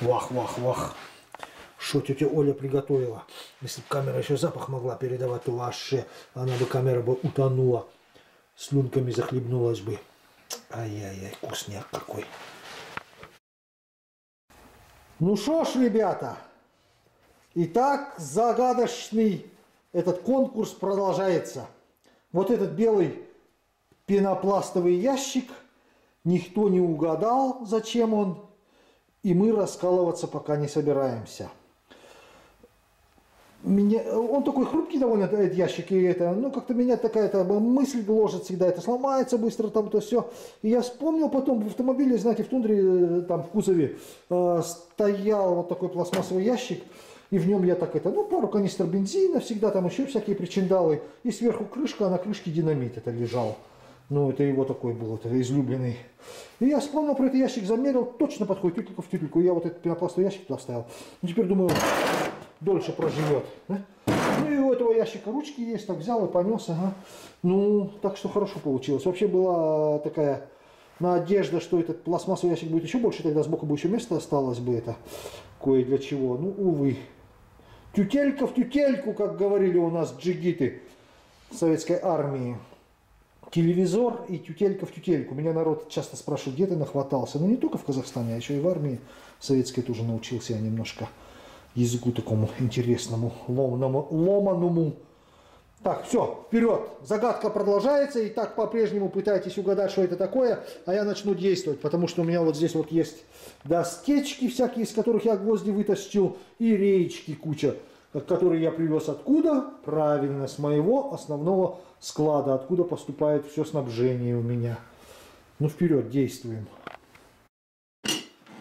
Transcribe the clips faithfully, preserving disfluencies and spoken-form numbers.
Вах, вах, вах. Что тетя Оля приготовила? Если бы камера еще запах могла передавать, то вообще она бы, камера бы утонула, слюнками захлебнулась бы. Ай-яй-яй, вкусняк какой. Ну что ж, ребята, итак, загадочный этот конкурс продолжается. Вот этот белый пенопластовый ящик, никто не угадал, зачем он, и мы раскалываться пока не собираемся. Меня, он такой хрупкий довольно, этот ящик, и это, ну как-то меня такая-то мысль гложет всегда, это сломается быстро, там то все. И я вспомнил потом, в автомобиле, знаете, в тундре, там в кузове, э, стоял вот такой пластмассовый ящик, и в нем я так это, ну пару канистр бензина всегда, там еще всякие причиндалы, и сверху крышка, а на крышке динамит это лежал. Ну, это его такой был, это излюбленный. И я вспомнил про этот ящик, замерил, точно подходит тютелька в тютельку. Я вот этот пенопластовый ящик туда вставил. Ну, теперь думаю, дольше проживет. Да? Ну, и у этого ящика ручки есть, так взял и понес. Ага. Ну, так что хорошо получилось. Вообще была такая надежда, что этот пластмассовый ящик будет еще больше, тогда сбоку бы еще место осталось бы это кое для чего. Ну, увы. Тютелька в тютельку, как говорили у нас джигиты советской армии. Телевизор и тютелька в тютельку. Меня народ часто спрашивает, где ты нахватался. Ну, не только в Казахстане, а еще и в армии советской тоже научился я немножко языку такому интересному, ломаному. ломаному. Так, все, вперед. Загадка продолжается. И так по-прежнему пытайтесь угадать, что это такое. А я начну действовать, потому что у меня вот здесь вот есть достечки всякие, из которых я гвозди вытащил, и реечки куча, который я привез откуда? Правильно, с моего основного склада, откуда поступает все снабжение у меня. Ну, вперед, действуем.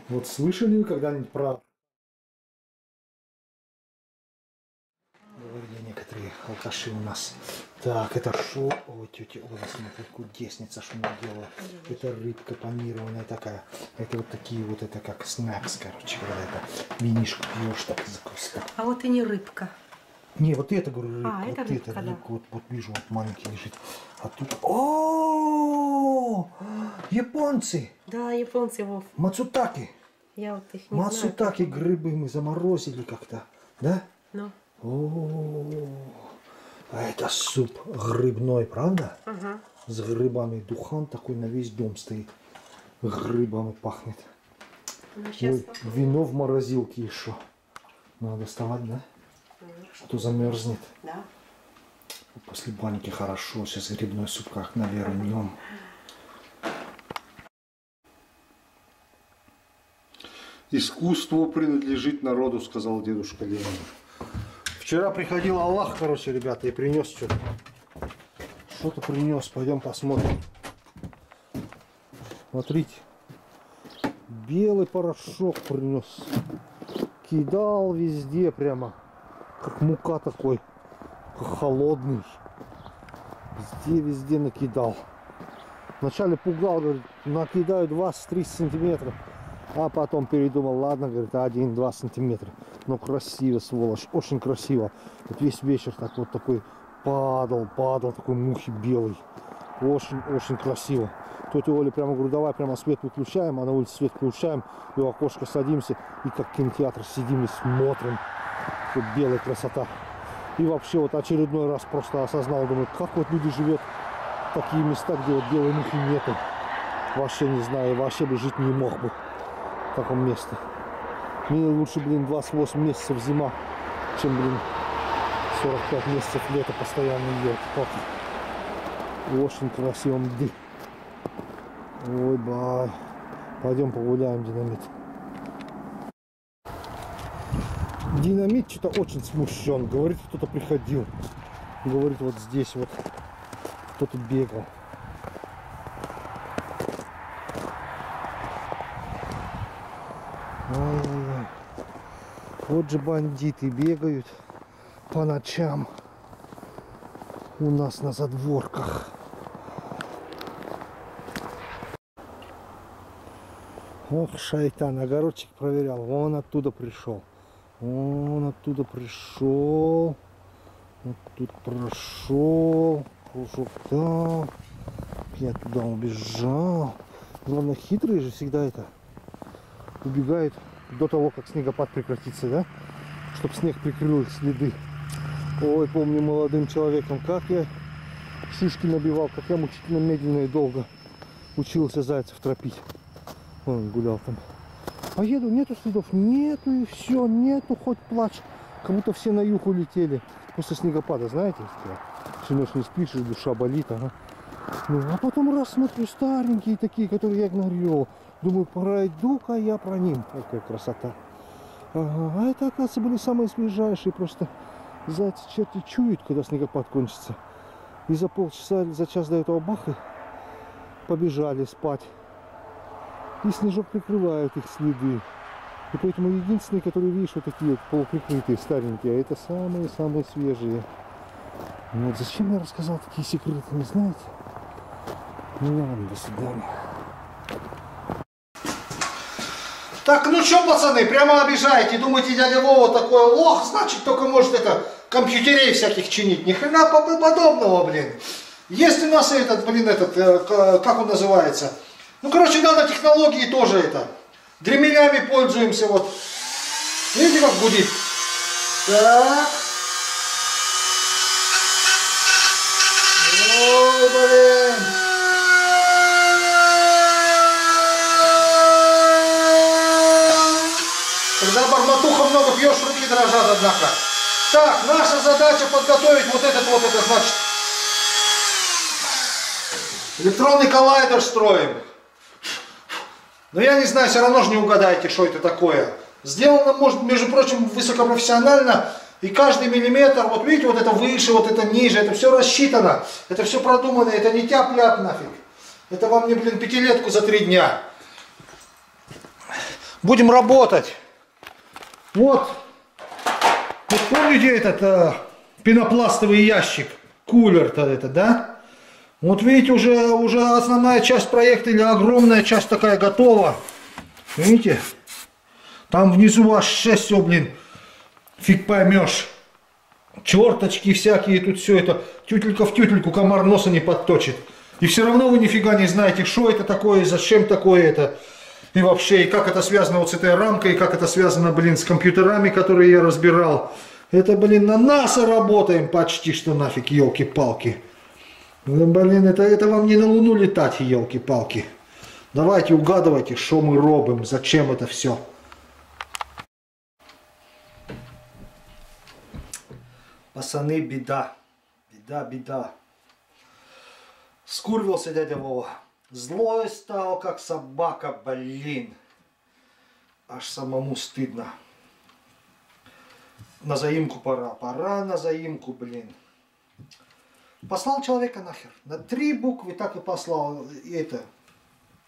Вот слышали вы когда-нибудь про... Говорили некоторые алкаши у нас. Так, это шо? Ой, тетя Оля, смотри, кудесница, что она делала. Это рыбка панированная такая. Это вот такие вот, это как снэкс, короче, когда это винишку пьешь, так закуска. А вот и не рыбка. Не, вот это, говорю, рыбка. А, вот это рыбка, это, да. Рыбка. Вот, вот вижу, вот маленький лежит. А тут... О-о-о! Японцы! Да, японцы, Вов. Мацутаки. Я вот их не знаю. Мацутаки, грибы мы заморозили как-то, да? Ну. О-о-о! А это суп грибной, правда? Ага. С грибами. Духан такой на весь дом стоит. Грибами пахнет. Ну, ой, вино в морозилке еще. Надо доставать, да? Конечно. А то замерзнет. Да. После баньки хорошо. Сейчас грибной суп как навернем. Искусство принадлежит народу, сказал дедушка Ленин. Вчера приходил Аллах, короче, ребята, и принес что-то. Что-то принес, пойдем посмотрим. Смотрите, белый порошок принес. Кидал везде прямо, как мука такой, как холодный. Везде-везде накидал. Вначале пугал, говорит, накидаю двадцать-тридцать сантиметров. А потом передумал, ладно, говорит, один-два сантиметра. Но красиво, сволочь, очень красиво. Вот весь вечер так вот такой падал, падал, такой мухи белый. Очень-очень красиво. Тетя Оля прямо, говорю, давай прямо свет выключаем, а на улице свет включаем, и в окошко садимся, и как кинотеатр сидим и смотрим. Вот белая красота. И вообще вот очередной раз просто осознал, думаю, как вот люди живут в такие места, где вот белой мухи нету. Вообще не знаю, вообще бы жить не мог бы. В таком месте. Мне лучше, блин, двадцать восемь месяцев зима, чем, блин, сорок пять месяцев лета постоянно идет. В очень красивом дне. Ой, бай. Пойдем погуляем, динамит. Динамит что-то очень смущен. Говорит, кто-то приходил. Говорит, вот здесь вот кто-то бегал. Ой-ой-ой. Вот же бандиты бегают по ночам у нас на задворках. Ох, шайтан, огородчик проверял. Вон оттуда пришел. Вон оттуда пришел. Вот тут прошел. Кружок там. Я туда убежал. Главное, хитрые же всегда это. Убегает до того, как снегопад прекратится, да? Чтобы снег прикрыл их следы. Ой, помню молодым человеком, как я шишки набивал, как я мучительно медленно и долго учился зайцев тропить. Он гулял там. Поеду, нету следов, нету, и все, нету, хоть плачь. Кому-то все на юг улетели. После снегопада, знаете, всю ночь не спишь, душа болит, ага. Ну, а потом раз смотрю, старенькие такие, которые я игнорировал. Думаю, пора, иду-ка я про ним. Какая красота. Ага. А это, оказывается, были самые свежайшие. Просто зайцы, черти чуют, когда снегопад кончится. И за полчаса, за час до этого баха побежали спать. И снежок прикрывает их следы. И поэтому единственные, которые, видишь, вот такие вот полуприкрытые, старенькие, а это самые-самые свежие. Вот зачем я рассказал такие секреты, не знаете? Ну ладно, до свидания. Так, ну что, пацаны, прямо обижаете. Думаете, дядя Вова такой лох, значит, только может это компьютерей всяких чинить. Ни хрена подобного, блин. Есть у нас этот, блин, этот, как он называется? Ну, короче, нанотехнологии тоже это. Дремелями пользуемся, вот. Видите, как гудит? Так. Ой, блин. Когда бормотуха много пьешь, руки дрожат, однако. Так, наша задача подготовить вот этот вот, это значит. Электронный коллайдер строим. Но я не знаю, все равно же не угадаете, что это такое. Сделано, может, между прочим, высокопрофессионально. И каждый миллиметр, вот видите, вот это выше, вот это ниже, это все рассчитано. Это все продумано, это не тяп-ляп нафиг. Это вам не, блин, пятилетку за три дня. Будем работать. Вот. Вот помните этот э, пенопластовый ящик? Кулер-то это, да? Вот видите, уже, уже основная часть проекта или огромная часть такая готова. Видите? Там внизу аж шесть, все, блин, фиг поймешь. Черточки всякие, тут все это, тютелька в тютельку, комар носа не подточит. И все равно вы нифига не знаете, что это такое, зачем такое это. И вообще, и как это связано вот с этой рамкой, и как это связано, блин, с компьютерами, которые я разбирал. Это, блин, на НАСА работаем почти что нафиг, елки-палки. Ну, блин, это, это вам не на Луну летать, елки-палки. Давайте угадывайте, что мы робим, зачем это все. Пацаны, беда. Беда, беда. Скурвился дядя Вова. Злой стал, как собака, блин. Аж самому стыдно. На заимку пора. Пора на заимку, блин. Послал человека нахер. На три буквы так и послал. И это,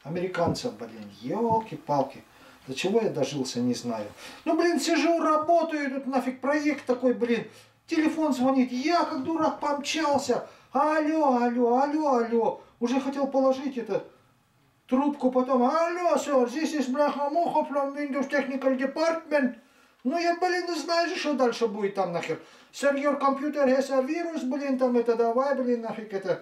американцев, блин. Ёлки-палки. До чего я дожился, не знаю. Ну, блин, сижу, работаю. Тут нафиг проект такой, блин. Телефон звонит. Я, как дурак, помчался. Алло, алло, алло, алло. Уже хотел положить это, трубку потом. Алло, сэр, здесь есть Брахамуха from Windows Technical Department. Ну я, блин, не знаю, что дальше будет там нахер. Сэр, your computer has a virus, блин, там это давай, блин, нафиг это.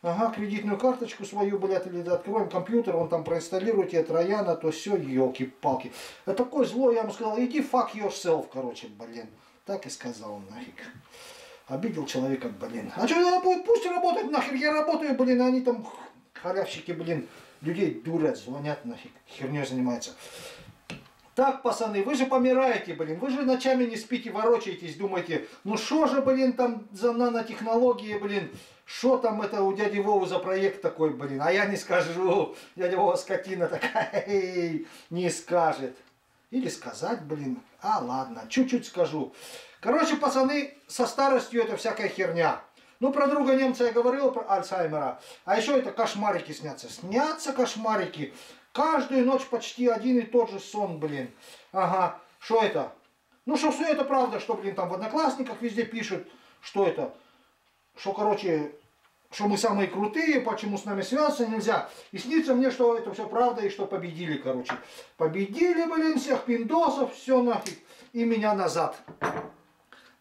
Ага, кредитную карточку свою, блядь, или да, откроем компьютер, он там проинсталирует тебе Трояна, то все, елки-палки. А такой злой, я ему сказал, иди fuck yourself, короче, блин. Так и сказал, нафиг. Обидел человека, блин. А что надо будет? Пусть работать, нахер, я работаю, блин, а они там халявщики, блин, людей дурят, звонят, нафиг, херней занимаются. Так, пацаны, вы же помираете, блин, вы же ночами не спите, ворочаетесь, думаете, ну что же, блин, там за нанотехнологии, блин, что там это у дяди Вовы за проект такой, блин, а я не скажу, дядя Вова скотина такая, не скажет. Или сказать, блин, а ладно, чуть-чуть скажу. Короче, пацаны, со старостью это всякая херня. Ну, про друга немца я говорил, про Альцгеймера, а еще это кошмарики снятся, снятся кошмарики. Каждую ночь почти один и тот же сон, блин. Ага, что это? Ну, что все это правда, что, блин, там в Одноклассниках везде пишут, что это? Что, короче, что мы самые крутые, почему с нами связаться нельзя. И снится мне, что это все правда, и что победили, короче. Победили, блин, всех пиндосов, все нафиг. И меня назад.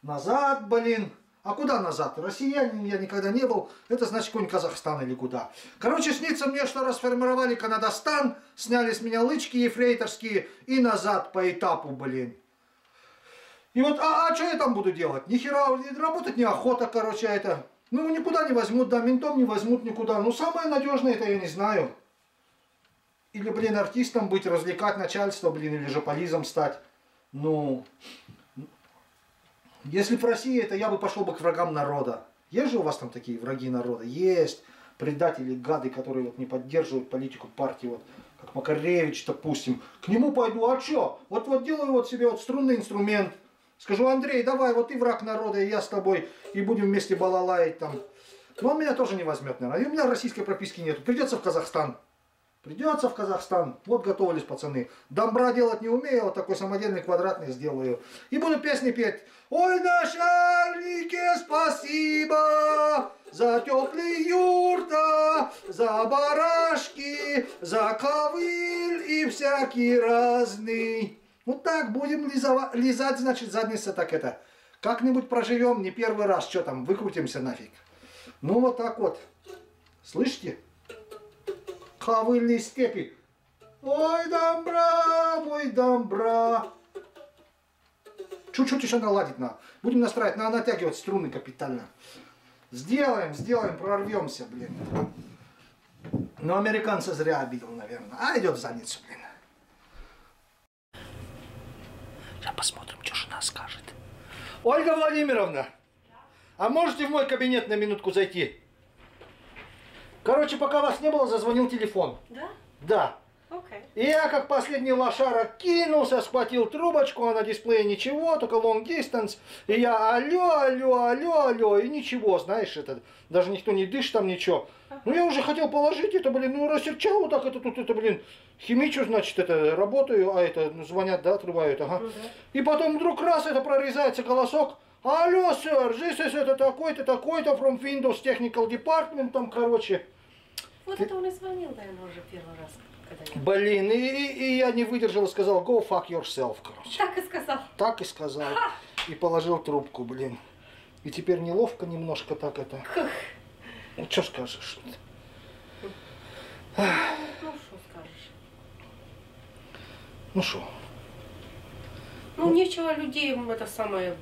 Назад, блин. А куда назад? Россиянин я никогда не был. Это значит конь Казахстана или куда. Короче, снится мне, что расформировали Канадастан, сняли с меня лычки ефрейторские и назад по этапу, блин. И вот, а, а что я там буду делать? Ни хера, работать неохота, короче, это. Ну, никуда не возьмут, да, ментом не возьмут никуда. Ну, самое надежное, это я не знаю. Или, блин, артистом быть, развлекать начальство, блин, или же полизом стать. Ну, если в России, это я бы пошел бы к врагам народа. Есть же у вас там такие враги народа? Есть предатели, гады, которые вот не поддерживают политику партии, вот, как Макаревич, допустим. К нему пойду, а что? Вот, вот делаю вот себе вот струнный инструмент. Скажу: Андрей, давай, вот ты враг народа, и я с тобой, и будем вместе балалаять там. Но он меня тоже не возьмет, наверное. И у меня российской прописки нет. Придется в Казахстан. Придется в Казахстан. Вот готовились, пацаны. Домбра делать не умею, вот такой самодельный квадратный сделаю. И буду песни петь. Ой, начальники, спасибо за теплые юрта, за барашки, за ковыль и всякий разный. Вот так будем лизовать, лизать, значит, задница так это. Как-нибудь проживем, не первый раз, что там, выкрутимся нафиг. Ну вот так вот. Слышите? Ковыльные степи. Ой, домбра, мой домбра. Чуть-чуть еще наладить надо. Будем настраивать, надо натягивать струны капитально. Сделаем, сделаем, прорвемся, блин. Но американца зря обидел, наверное. А идет в задницу, блин. Сейчас посмотрим, что жена скажет. Ольга Владимировна, да? А можете в мой кабинет на минутку зайти? Короче, пока вас не было, зазвонил телефон. Да? Да. Окей. Okay. И я, как последний лошара, кинулся, схватил трубочку, а на дисплее ничего, только long distance. И я алло, алло, алло, алло, и ничего, знаешь, это даже никто не дышит там, ничего. Uh -huh. Ну, я уже хотел положить это, блин, ну, рассерчал вот так, это тут, это, блин, химичу, значит, это, работаю, а это, ну, звонят, да, отрывают, ага. Uh -huh. И потом вдруг раз, это прорезается голосок. Алло, сэр, this is это такой-то, такой-то, from Windows Technical Department, там, короче. Вот это он и звонил, наверное, уже первый раз. Блин, и, и я не выдержал и сказал: go fuck yourself, короче. Так и сказал. Так и сказал. Ха! И положил трубку, блин. И теперь неловко немножко так это. Как? Ну, что скажешь? Ну, что скажешь? Ну, что? Ну, ну, нечего людей, это самое,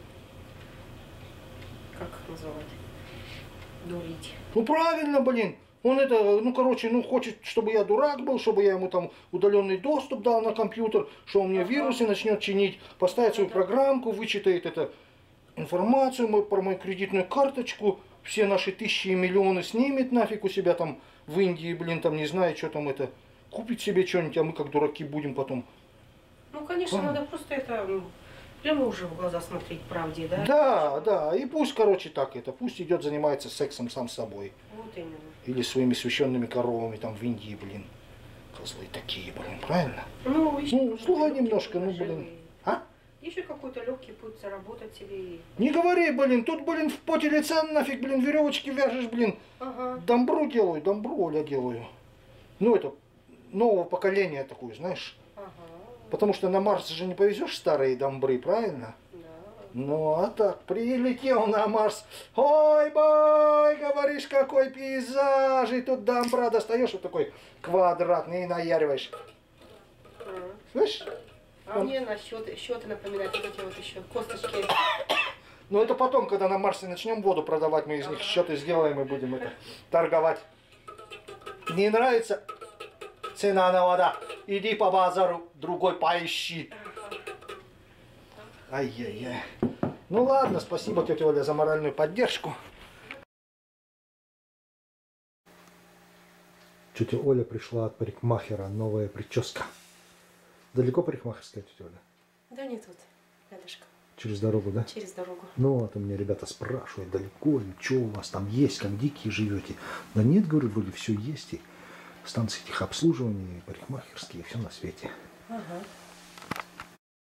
как их называть, дурить. Ну, правильно, блин. Он это, ну, короче, ну, хочет, чтобы я дурак был, чтобы я ему там удаленный доступ дал на компьютер, что он мне вирусы начнет чинить, поставит свою программку, вычитает это информацию мою, про мою кредитную карточку, все наши тысячи и миллионы снимет нафиг у себя там в Индии, блин, там не знаю, что там это, купит себе что-нибудь, а мы как дураки будем потом. Ну, конечно, а? Надо просто это... Прямо уже в глаза смотреть правде, да? Да, да. И пусть, короче, так это. Пусть идет, занимается сексом сам с собой. Вот именно. Или своими священными коровами там в Индии, блин. Козлы такие, блин, правильно? Ну, еще ну, слуга немножко, ну, блин. А? Еще какой-то легкий путь заработать себе. Не говори, блин, тут, блин, в поте лица нафиг, блин, веревочки вяжешь, блин. Ага. Домбру делаю, домбру, Оля, делаю. Ну, это нового поколения такое, знаешь. Ага. Потому что на Марс же не повезешь старые домбры, правильно? Да. Ну, а так, прилетел на Марс. Ой, бой, говоришь, какой пейзаж. И тут домбра достаешь вот такой квадратный и наяриваешь. А. Слышишь? А он... мне на счет, счеты напоминают вот эти вот еще косточки. Ну, это потом, когда на Марсе начнем воду продавать, мы из них счеты сделаем и будем это торговать. Не нравится? Цена на вода. Иди по базару, другой поищи. Ай-яй-яй. Ну ладно, спасибо, тетя Оля, за моральную поддержку. Тетя Оля пришла от парикмахера, новая прическа. Далеко парикмахерская, тетя Оля? Да не тут, рядышком. Через дорогу, да? Через дорогу. Ну, вот у меня ребята спрашивают, далеко ли, что у вас там есть, как дикие живете. Да нет, говорю, вроде все есть и... Станции техобслуживания, парикмахерские, все на свете. Ага.